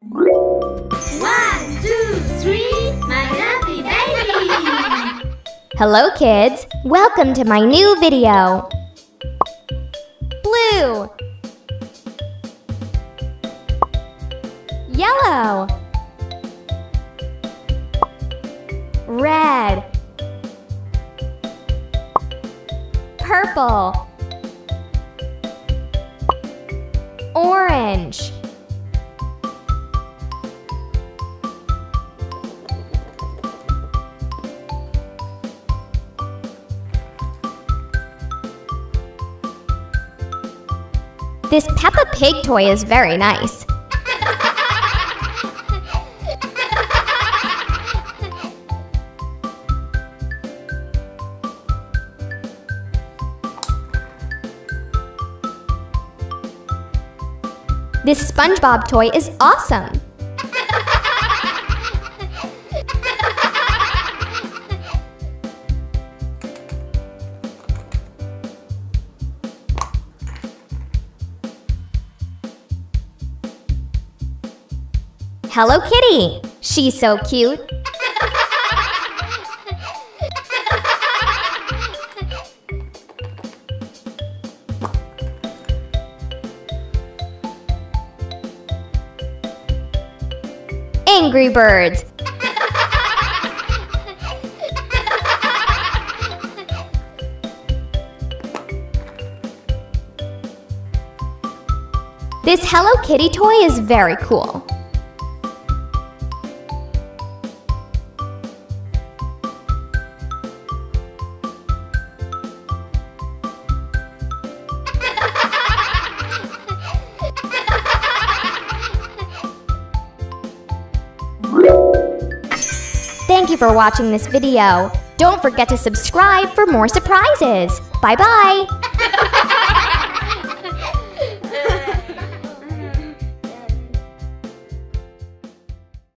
1, 2, 3, my lovely baby! Hello kids, welcome to my new video. Blue, yellow, red, purple, orange, This Peppa Pig toy is very nice. This SpongeBob toy is awesome. Hello Kitty! She's so cute! Angry Birds! This Hello Kitty toy is very cool. Thank you for watching this video. Don't forget to subscribe for more surprises. Bye-bye!